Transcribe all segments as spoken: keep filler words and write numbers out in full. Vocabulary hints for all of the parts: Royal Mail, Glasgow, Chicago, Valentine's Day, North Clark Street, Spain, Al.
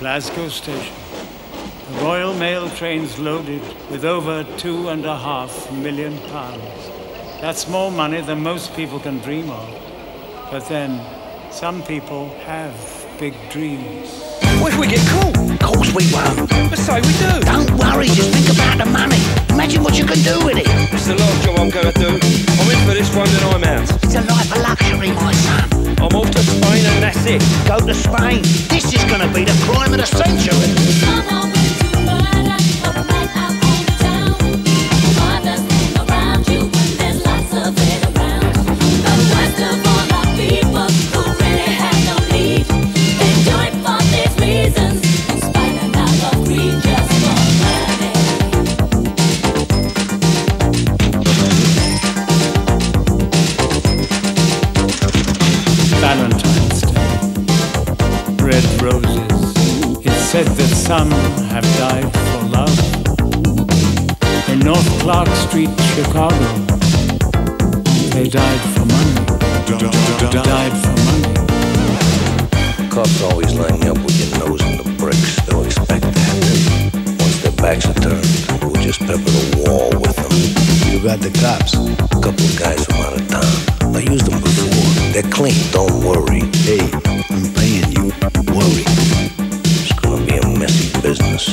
Glasgow station. The Royal Mail trains loaded with over two and a half million pounds. That's more money than most people can dream of. But then, some people have big dreams. What if we get caught? Of course we won't. But so we do. Don't worry, just think about the money. Imagine what you can do with it. It's the last job I'm going to do. I'm in for this one and I'm out. It's a life of luxury, my son. I'm off to Spain and that's it. Go to Spain. This is going to be the crime of the century. Come on, baby, to the murder. Over night out on the town. Why does thing around you when there's lots of it around? The worst of all our people who really have no need. They do it for these reasons. In spite of our love, we just want money. Valentine's Day. Red roses. It's said that some have died for love. In North Clark Street, Chicago, they died for money. Died for money. Cops always line up with your nose in the bricks. They'll expect that. Once their backs are turned, we'll just pepper the wall with them. You got the cops. A couple of guys from out of town. I used them before. They're clean, don't worry. Hey, I'm paying you. Worry. It's gonna be a messy business.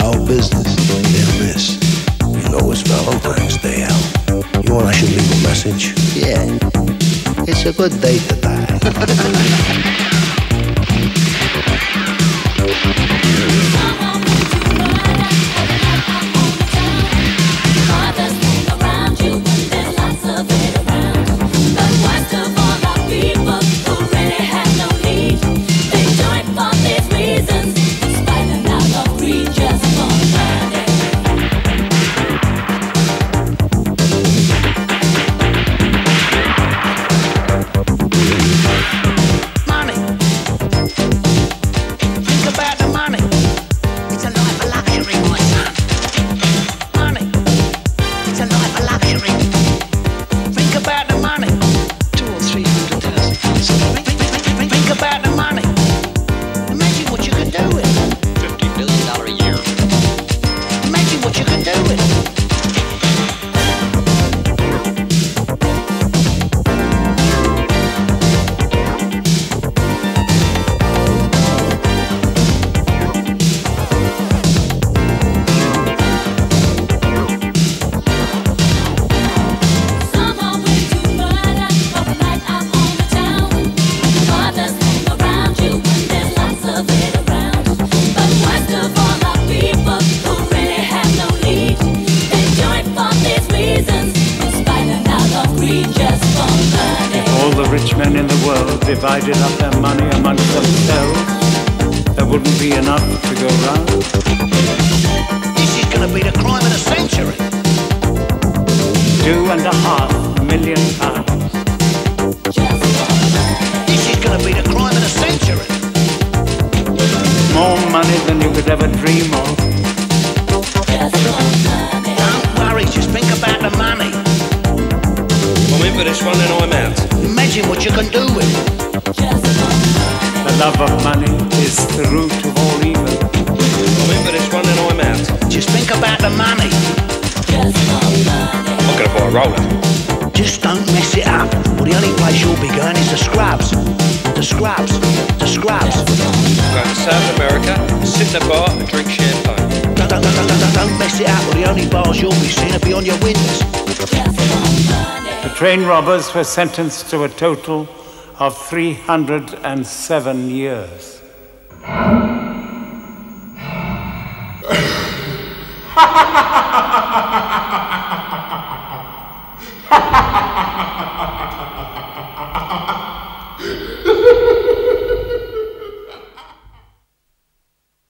Our business, they'll miss. You know it's Valentine's Day, Al. You want I should leave a message? Yeah. It's a good day to die. Rich men in the world divided up their money amongst themselves. There wouldn't be enough to go round. This is going to be the crime of the century. Two and a half million pounds. This is going to be the crime of the century. More money than you could ever dream of. Don't worry, just think about the money. I'm in for this one and I'm out. Imagine what you can do with it. The love of money is the root of all evil. I'm in for this one and I'm out. Just think about the money. I'm gonna buy a roller. Just don't mess it up. Well, the only place you'll be going is the scrubs. The scrubs. The scrubs. Go to South America, sit in a bar and drink champagne. Don't, don't, don't, don't, don't mess it up. Well, the only bars you'll be seeing are beyond your windows. The train robbers were sentenced to a total of three hundred seven years.